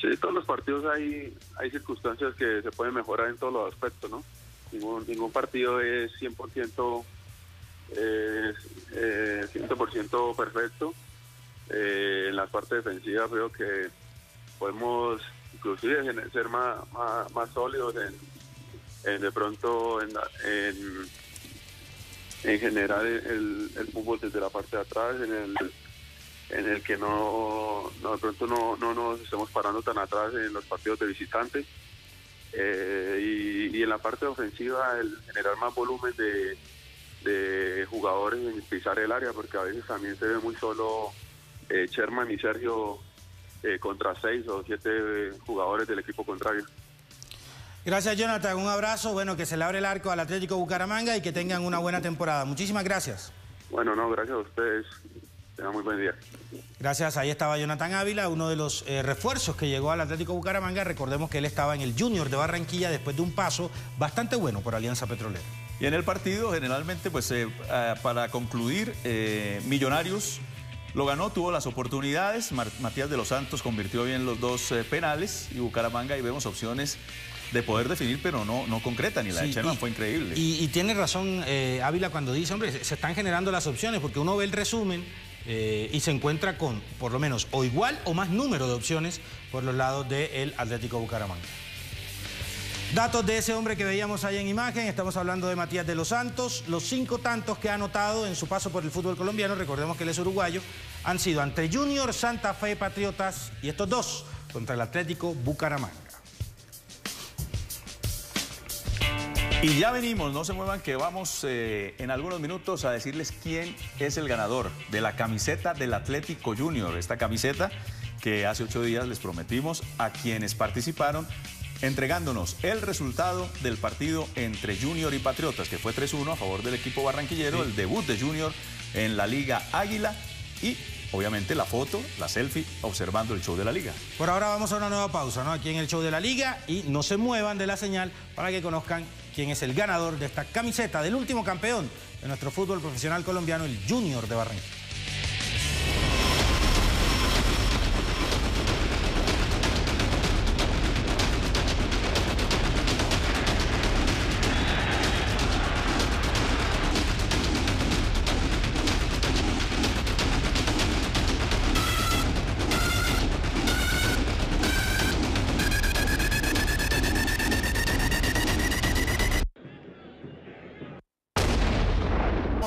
Sí, todos los partidos hay, hay circunstancias que se pueden mejorar en todos los aspectos, ¿no? Ningún, ningún partido es cien por ciento, eh, eh, cien por ciento perfecto. Eh, en la parte defensiva creo que podemos inclusive ser más, más, más sólidos en, en de pronto en, en, en generar el, el fútbol desde la parte de atrás, en el, en el que no, no de pronto no, no nos estemos parando tan atrás en los partidos de visitantes, eh, y, y en la parte ofensiva el generar más volumen de, de jugadores en pisar el área, porque a veces también se ve muy solo eh, Sherman y Sergio Eh, contra seis o siete eh, jugadores del equipo contrario. Gracias, Jonathan, un abrazo, bueno, que se le abre el arco al Atlético Bucaramanga y que tengan una buena temporada. Muchísimas gracias. Bueno, no, gracias a ustedes, tengan muy buen día. Gracias, ahí estaba Jonathan Ávila, uno de los eh, refuerzos que llegó al Atlético Bucaramanga. Recordemos que él estaba en el Junior de Barranquilla después de un paso bastante bueno por Alianza Petrolera. Y en el partido, generalmente, pues eh, para concluir, eh, Millonarios lo ganó, tuvo las oportunidades, Matías de los Santos convirtió bien los dos eh, penales y Bucaramanga ahí vemos opciones de poder definir, pero no, no concreta, ni la sí, de Sherman fue increíble. Y, y tiene razón eh, Ávila cuando dice, hombre, se, se están generando las opciones, porque uno ve el resumen eh, y se encuentra con por lo menos o igual o más número de opciones por los lados del Atlético Bucaramanga. Datos de ese hombre que veíamos ahí en imagen, estamos hablando de Matías de los Santos, los cinco tantos que ha anotado en su paso por el fútbol colombiano, recordemos que él es uruguayo, han sido ante Junior, Santa Fe, Patriotas y estos dos contra el Atlético Bucaramanga. Y ya venimos, no se muevan que vamos eh, en algunos minutos a decirles quién es el ganador de la camiseta del Atlético Junior, esta camiseta que hace ocho días les prometimos a quienes participaron, entregándonos el resultado del partido entre Junior y Patriotas, que fue tres uno a favor del equipo barranquillero, sí. El debut de Junior en la Liga Águila y, obviamente, la foto, la selfie, observando el show de la Liga. Por ahora vamos a una nueva pausa, ¿no? Aquí en el show de la Liga, y no se muevan de la señal para que conozcan quién es el ganador de esta camiseta del último campeón de nuestro fútbol profesional colombiano, el Junior de Barranquilla.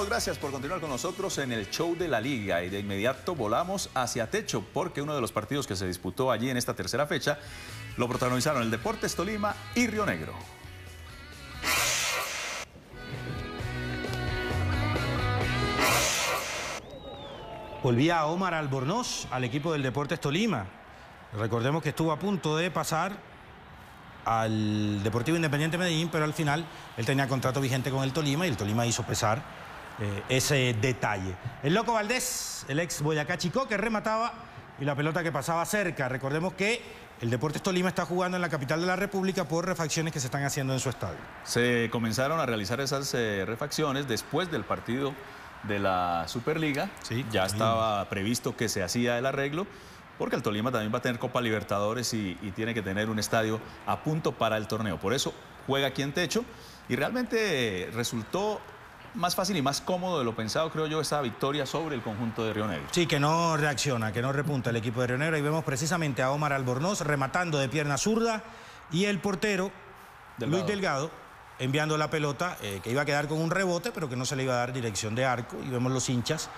Gracias por continuar con nosotros en el show de la Liga y de inmediato volamos hacia techo porque uno de los partidos que se disputó allí en esta tercera fecha lo protagonizaron el Deportes Tolima y Río Negro. Volvía Omar Albornoz al equipo del Deportes Tolima. Recordemos que estuvo a punto de pasar al Deportivo Independiente Medellín, pero al final él tenía contrato vigente con el Tolima y el Tolima hizo pesar Eh, ese detalle. El Loco Valdés, el ex Boyacá Chicó, que remataba y la pelota que pasaba cerca. Recordemos que el Deportes Tolima está jugando en la capital de la República por refacciones que se están haciendo en su estadio. Se comenzaron a realizar esas eh, refacciones después del partido de la Superliga. Sí, ya estaba previsto que se hacía el arreglo, porque el Tolima también va a tener Copa Libertadores y, y tiene que tener un estadio a punto para el torneo. Por eso juega aquí en techo y realmente resultó más fácil y más cómodo de lo pensado, creo yo, esta victoria sobre el conjunto de Río Negro. Sí, que no reacciona, que no repunta el equipo de Río Negro. Ahí vemos precisamente a Omar Albornoz rematando de pierna zurda y el portero, Delgado. Luis Delgado, enviando la pelota, eh, que iba a quedar con un rebote, pero que no se le iba a dar dirección de arco. Y vemos los hinchas,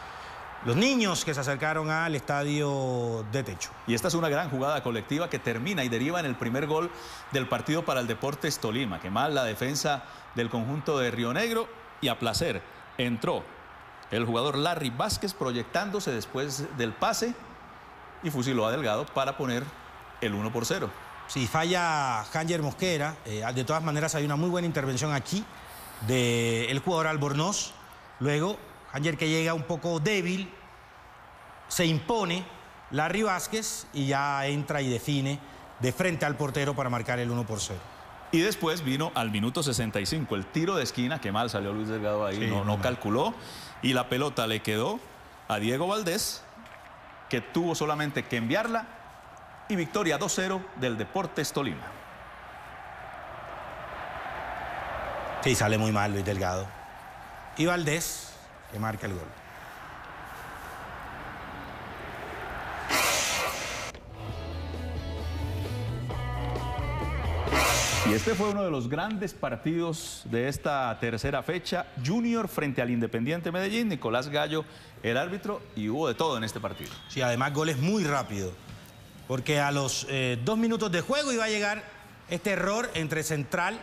los niños que se acercaron al estadio de techo. Y esta es una gran jugada colectiva que termina y deriva en el primer gol del partido para el Deportes Tolima. Que mal la defensa del conjunto de Río Negro y a placer entró el jugador Larry Vázquez proyectándose después del pase y fusiló a Delgado para poner el uno por cero. Si falla Hanger Mosquera, eh, de todas maneras hay una muy buena intervención aquí del jugador Albornoz. Luego, Hanger, que llega un poco débil, se impone Larry Vázquez y ya entra y define de frente al portero para marcar el uno por cero. Y después vino al minuto sesenta y cinco el tiro de esquina, que mal salió Luis Delgado ahí, sí, no, no calculó. Y la pelota le quedó a Diego Valdés, que tuvo solamente que enviarla. Y victoria dos cero del Deportes Tolima. Sí, sale muy mal Luis Delgado. Y Valdés, que marca el gol. Y este fue uno de los grandes partidos de esta tercera fecha. Junior frente al Independiente Medellín, Nicolás Gallo el árbitro, y hubo de todo en este partido. Sí, además goles muy rápido, porque a los eh, dos minutos de juego iba a llegar este error entre central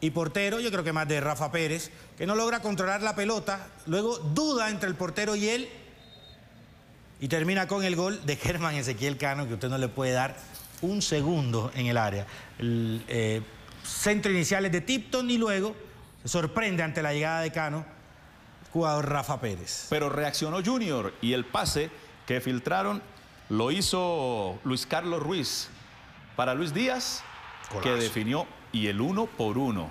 y portero, yo creo que más de Rafa Pérez, que no logra controlar la pelota, luego duda entre el portero y él, y termina con el gol de Germán Ezequiel Cano, que usted no le puede dar un segundo en el área. El, eh, centro inicial es de Tipton y luego se sorprende ante la llegada de Cano el jugador Rafa Pérez. Pero reaccionó Junior y el pase que filtraron lo hizo Luis Carlos Ruiz para Luis Díaz, golazo, que definió, y el uno por uno.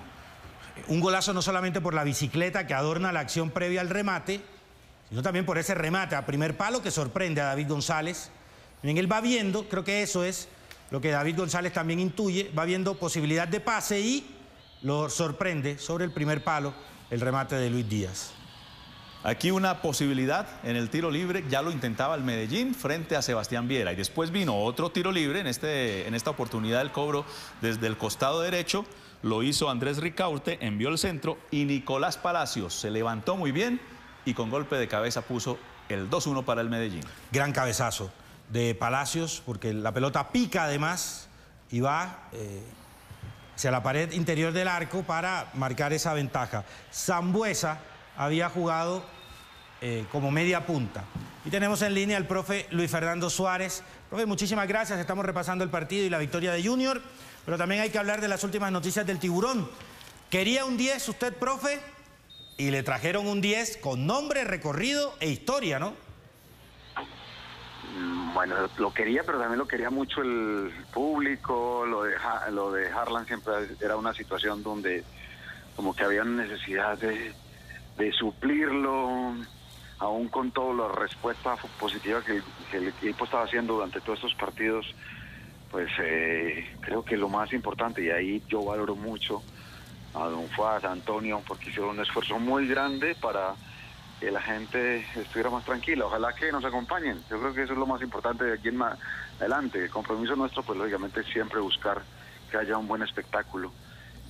Un golazo no solamente por la bicicleta que adorna la acción previa al remate, sino también por ese remate a primer palo que sorprende a David González. Miren, él va viendo, creo que eso es lo que David González también intuye, va viendo posibilidad de pase y lo sorprende sobre el primer palo el remate de Luis Díaz. Aquí una posibilidad en el tiro libre, ya lo intentaba el Medellín frente a Sebastián Viera. Y después vino otro tiro libre, en, este, en esta oportunidad el cobro desde el costado derecho, lo hizo Andrés Ricaurte, envió el centro y Nicolás Palacios se levantó muy bien y con golpe de cabeza puso el dos uno para el Medellín. Gran cabezazo de Palacios, porque la pelota pica además y va eh, hacia la pared interior del arco para marcar esa ventaja. Sambuesa había jugado eh, como media punta. Y tenemos en línea al profe Luis Fernando Suárez. Profe, muchísimas gracias. Estamos repasando el partido y la victoria de Junior, pero también hay que hablar de las últimas noticias del Tiburón. Quería un diez usted, profe, y le trajeron un diez con nombre, recorrido e historia, ¿no? Bueno, lo quería, pero también lo quería mucho el público. Lo de, lo de Harlan siempre era una situación donde como que había necesidad de, de suplirlo, aún con todas las respuestas positivas que, que el equipo estaba haciendo durante todos estos partidos. Pues eh, creo que lo más importante, y ahí yo valoro mucho a Don Fuad, a Antonio, porque hicieron un esfuerzo muy grande para que la gente estuviera más tranquila. Ojalá que nos acompañen. Yo creo que eso es lo más importante de aquí en adelante. El compromiso nuestro, pues lógicamente, es siempre buscar que haya un buen espectáculo,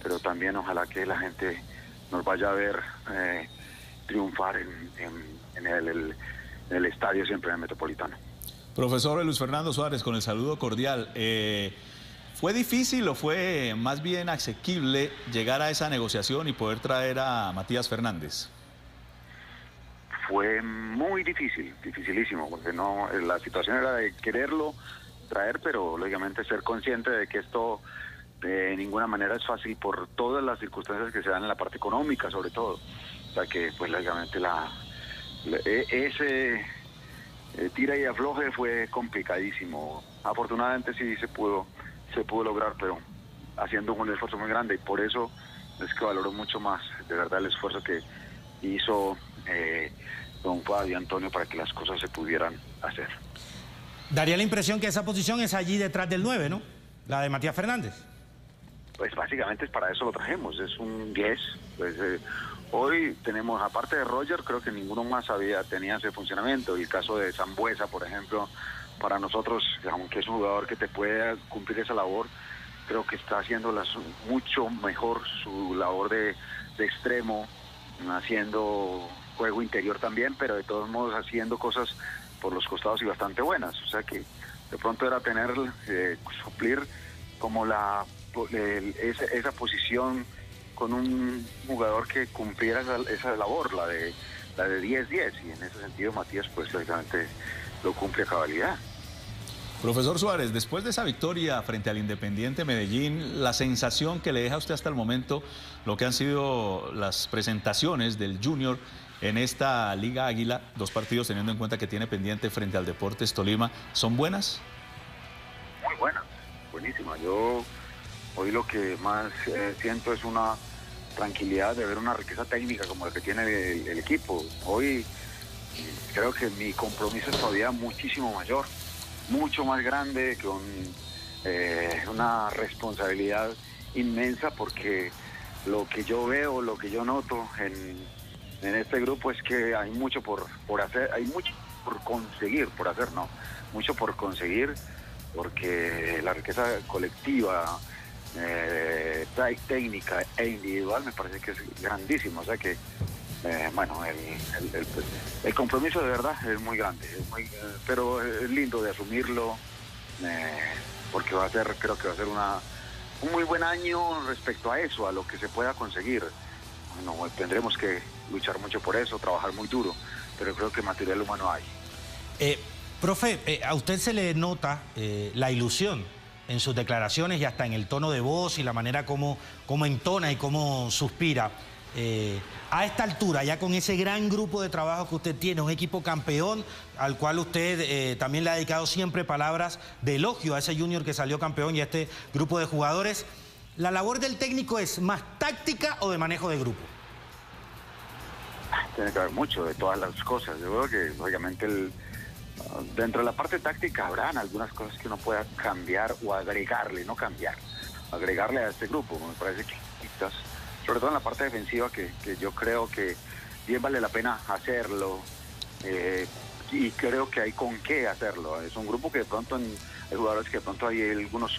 pero también ojalá que la gente nos vaya a ver eh, triunfar en, en, en, el, el, en el estadio, siempre en el Metropolitano. Profesor Luis Fernando Suárez, con el saludo cordial. Eh, ¿Fue difícil o fue más bien asequible llegar a esa negociación y poder traer a Matías Fernández? Fue muy difícil, dificilísimo, porque no, la situación era de quererlo traer, pero lógicamente ser consciente de que esto de ninguna manera es fácil por todas las circunstancias que se dan en la parte económica, sobre todo. O sea que, pues lógicamente, la, la, ese eh, tira y afloje fue complicadísimo. Afortunadamente sí se pudo, se pudo lograr, pero haciendo un esfuerzo muy grande, y por eso es que valoro mucho más, de verdad, el esfuerzo que hizo Eh, don Fabio Antonio para que las cosas se pudieran hacer. Daría la impresión que esa posición es allí detrás del nueve, ¿no? La de Matías Fernández. Pues básicamente es para eso lo trajimos, es un diez, pues, eh, Hoy tenemos, aparte de Roger, creo que ninguno más había tenía ese funcionamiento. El caso de Sambuesa, por ejemplo, para nosotros, aunque es un jugador que te puede cumplir esa labor, creo que está haciendo las, mucho mejor su labor de, de extremo, haciendo juego interior también, pero de todos modos haciendo cosas por los costados y bastante buenas. O sea que de pronto era tener, eh, suplir como la el, esa, esa posición con un jugador que cumpliera esa, esa labor, la de la de diez diez, y en ese sentido Matías pues lógicamente lo cumple a cabalidad. Profesor Suárez, después de esa victoria frente al Independiente Medellín, la sensación que le deja a usted hasta el momento lo que han sido las presentaciones del Junior en esta Liga Águila, dos partidos teniendo en cuenta que tiene pendiente frente al Deportes Tolima, ¿son buenas? Muy buenas, buenísimas. Yo hoy lo que más eh, siento es una tranquilidad de ver una riqueza técnica como la que tiene el, el equipo. Hoy creo que mi compromiso es todavía muchísimo mayor, mucho más grande, con eh, una responsabilidad inmensa, porque lo que yo veo, lo que yo noto en, en este grupo es que hay mucho por, por hacer, hay mucho por conseguir, por hacer no, mucho por conseguir, porque la riqueza colectiva, Eh, técnica e individual me parece que es grandísimo. O sea que eh, bueno, el, el, el, el compromiso de verdad es muy grande, es muy, eh, pero es lindo de asumirlo, eh, porque va a ser, creo que va a ser una, un muy buen año respecto a eso, a lo que se pueda conseguir. Bueno, tendremos que luchar mucho por eso, trabajar muy duro, pero creo que material humano hay. eh, Profe, eh, a usted se le nota eh, la ilusión en sus declaraciones y hasta en el tono de voz y la manera como, como entona y cómo suspira. Eh, a esta altura, ya con ese gran grupo de trabajo que usted tiene, un equipo campeón al cual usted eh, también le ha dedicado siempre palabras de elogio a ese Junior que salió campeón y a este grupo de jugadores, ¿la labor del técnico es más táctica o de manejo de grupo? Tiene que haber mucho de todas las cosas. Yo creo que obviamente el... dentro de la parte táctica habrán algunas cosas que uno pueda cambiar o agregarle, no cambiar, agregarle a este grupo. Me parece que quizás, sobre todo en la parte defensiva, que, que yo creo que bien vale la pena hacerlo, eh, y creo que hay con qué hacerlo. Es un grupo que de pronto, en, hay jugadores que de pronto hay algunos,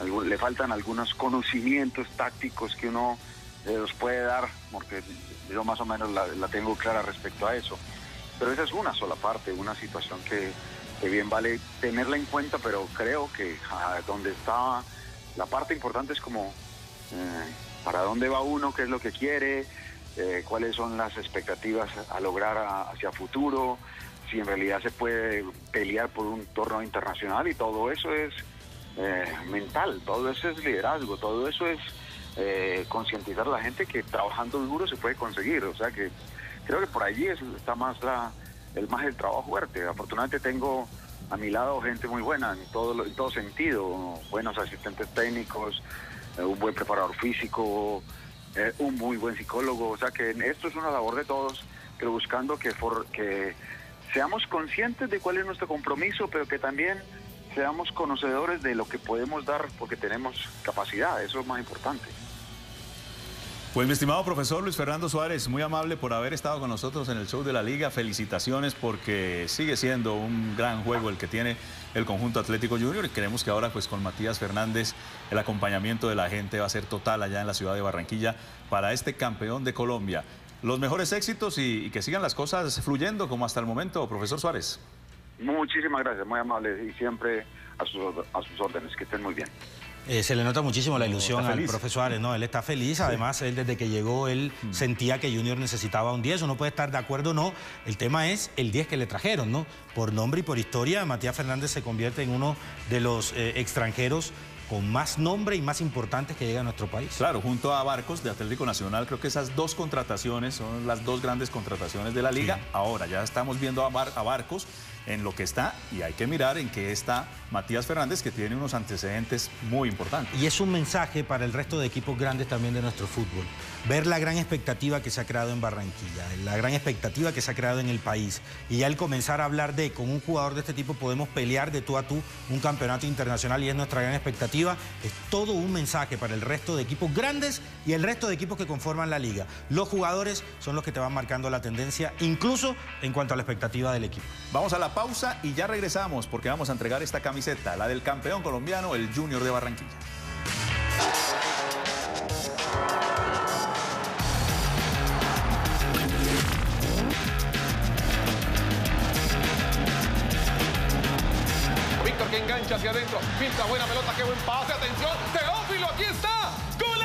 algún, le faltan algunos conocimientos tácticos que uno eh, los puede dar, porque yo más o menos la, la tengo clara respecto a eso. Pero esa es una sola parte, una situación que, que bien vale tenerla en cuenta, pero creo que ah, donde está la parte importante es como eh, para dónde va uno, qué es lo que quiere, eh, cuáles son las expectativas a lograr a, hacia futuro, si en realidad se puede pelear por un torneo internacional, y todo eso es eh, mental, todo eso es liderazgo, todo eso es eh, concientizar a la gente que trabajando duro se puede conseguir. O sea que creo que por allí es, está más la, el más el trabajo fuerte. Afortunadamente tengo a mi lado gente muy buena en todo, en todo sentido, buenos asistentes técnicos, eh, un buen preparador físico, eh, un muy buen psicólogo. O sea que esto es una labor de todos, pero buscando que, for, que seamos conscientes de cuál es nuestro compromiso, pero que también seamos conocedores de lo que podemos dar, porque tenemos capacidad, eso es más importante. Pues mi estimado profesor Luis Fernando Suárez, muy amable por haber estado con nosotros en el show de la Liga. Felicitaciones, porque sigue siendo un gran juego el que tiene el conjunto Atlético Junior, y creemos que ahora pues con Matías Fernández el acompañamiento de la gente va a ser total allá en la ciudad de Barranquilla para este campeón de Colombia. Los mejores éxitos y, y que sigan las cosas fluyendo como hasta el momento, profesor Suárez. Muchísimas gracias, muy amable, y siempre a sus, a sus órdenes, que estén muy bien. Eh, se le nota muchísimo la ilusión al profesor Suárez, ¿no? Él está feliz, además él desde que llegó él mm. sentía que Junior necesitaba un diez, uno puede estar de acuerdo o no, el tema es el diez que le trajeron, ¿no? Por nombre y por historia, Matías Fernández se convierte en uno de los eh, extranjeros con más nombre y más importantes que llega a nuestro país. Claro, junto a Barcos de Atlético Nacional, creo que esas dos contrataciones son las dos grandes contrataciones de la Liga. Sí. Ahora ya estamos viendo a, Bar a Barcos en lo que está, y hay que mirar en qué está Matías Fernández, que tiene unos antecedentes muy importantes. Y es un mensaje para el resto de equipos grandes también de nuestro fútbol. Ver la gran expectativa que se ha creado en Barranquilla, la gran expectativa que se ha creado en el país. Y al comenzar a hablar de, con un jugador de este tipo podemos pelear de tú a tú un campeonato internacional, y es nuestra gran expectativa. Es todo un mensaje para el resto de equipos grandes y el resto de equipos que conforman la liga. Los jugadores son los que te van marcando la tendencia, incluso en cuanto a la expectativa del equipo. Vamos a la pausa y ya regresamos, porque vamos a entregar esta camiseta, la del campeón colombiano, el Junior de Barranquilla. Víctor que engancha hacia adentro, pinta buena pelota, qué buen pase, atención, Teófilo, aquí está, golazo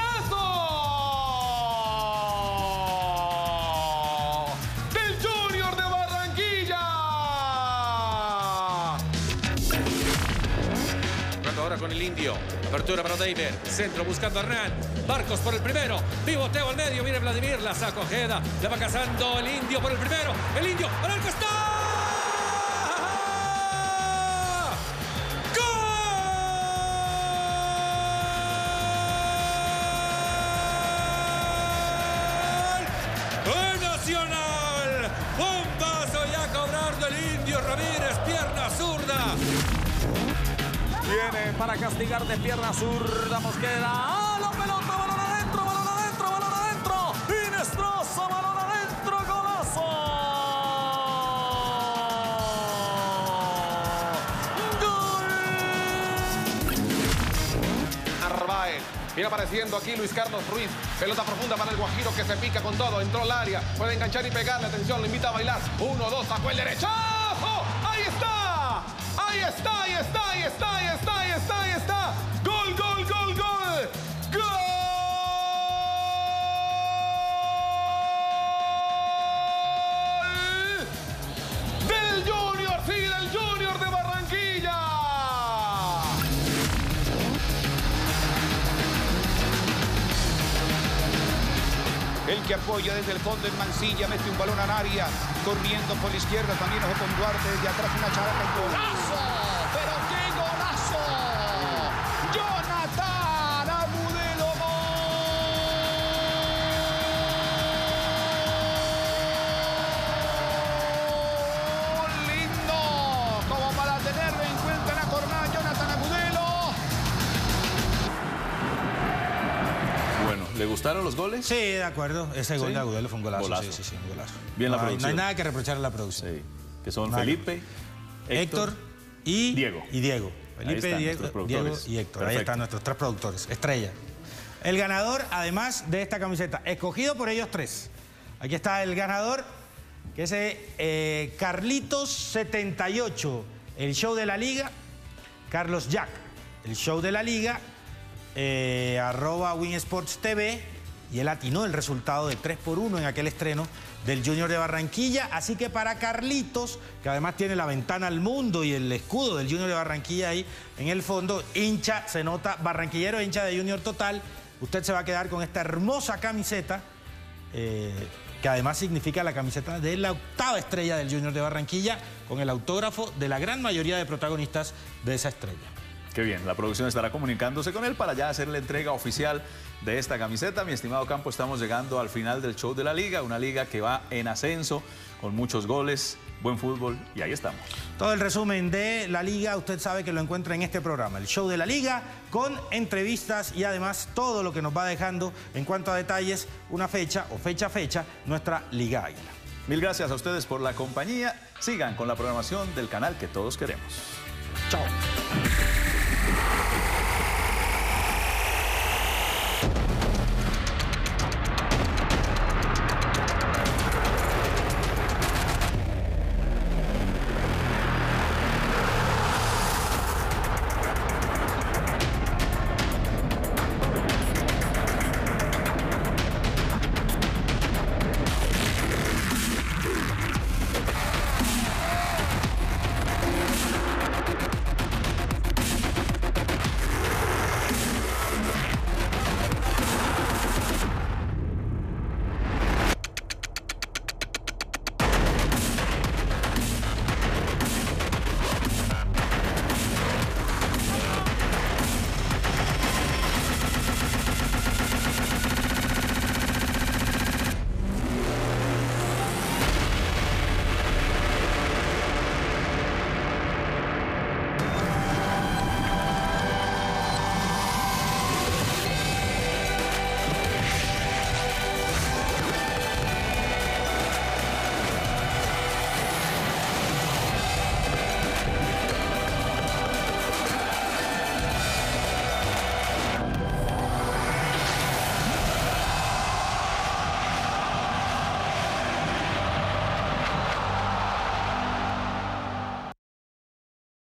del Junior de Barranquilla. Ahora con el indio, apertura para David, centro buscando a Hernán, Barcos por el primero, pivoteo al medio, mire Vladimir, la saca Ojeda, la va cazando el indio por el primero, el indio, para el costado. ¡Nacional! Bombazo ya cobrando el indio Ramírez, pierna zurda. Viene para castigar de pierna zurda Mosquera. ¡Ah, la pelota! ¡Balón adentro, balón adentro, balón adentro! ¡Hinestroza, balón adentro! ¡Golazo! ¡Gol! Arbaez. Viene apareciendo aquí Luis Carlos Ruiz. Pelota profunda para el guajiro que se pica con todo. Entró al área. Puede enganchar y pegarle. Atención, lo invita a bailar. Uno, dos, sacó el derechazo. ¡Ahí está! ¡Ahí está! ¡Ahí está! ¡Ahí está! ¡Ahí está! ¡Ahí está! ¡Ahí está! ¡Gol, gol, gol, gol! ¡Gol! ¡Del Junior! ¡Sí, del Junior de Barranquilla! El que apoya desde el fondo en Mancilla, mete un balón al área, corriendo por la izquierda, también ojo con Duarte, desde atrás una charada y golazo, pero qué golazo, Jonathan Agudelo, gol, lindo, como para tenerlo en cuenta en la jornada, Jonathan Agudelo. Bueno, ¿le gustaron los goles? Sí, de acuerdo, ese gol, ¿sí?, de Agudelo fue un golazo, golazo. Sí, sí, sí, un golazo. Bien, no, la producción. No hay nada que reprochar a la producción. Sí. Que son nada. Felipe, Héctor, Héctor y Diego. Y Diego. Felipe, Diego, Diego y Héctor. Perfecto. Ahí están nuestros tres productores, estrella. El ganador, además de esta camiseta, escogido por ellos tres. Aquí está el ganador, que es eh, Carlitos setenta y ocho, el show de la liga. Carlos Jack, el show de la liga. Eh, arroba Winsports T V. Y él atinó el resultado de tres por uno en aquel estreno del Junior de Barranquilla. Así que para Carlitos, que además tiene la ventana al mundo y el escudo del Junior de Barranquilla ahí en el fondo, hincha, se nota, barranquillero, hincha de Junior total, usted se va a quedar con esta hermosa camiseta, eh, que además significa la camiseta de la octava estrella del Junior de Barranquilla, con el autógrafo de la gran mayoría de protagonistas de esa estrella. Qué bien, la producción estará comunicándose con él para ya hacer la entrega oficial de esta camiseta. Mi estimado Campo, estamos llegando al final del show de la liga, una liga que va en ascenso, con muchos goles, buen fútbol, y ahí estamos. Todo el resumen de la liga, usted sabe que lo encuentra en este programa, el show de la liga, con entrevistas y además todo lo que nos va dejando en cuanto a detalles, una fecha o fecha a fecha, nuestra Liga Águila. Mil gracias a ustedes por la compañía, sigan con la programación del canal que todos queremos. Chao. We'll be right back.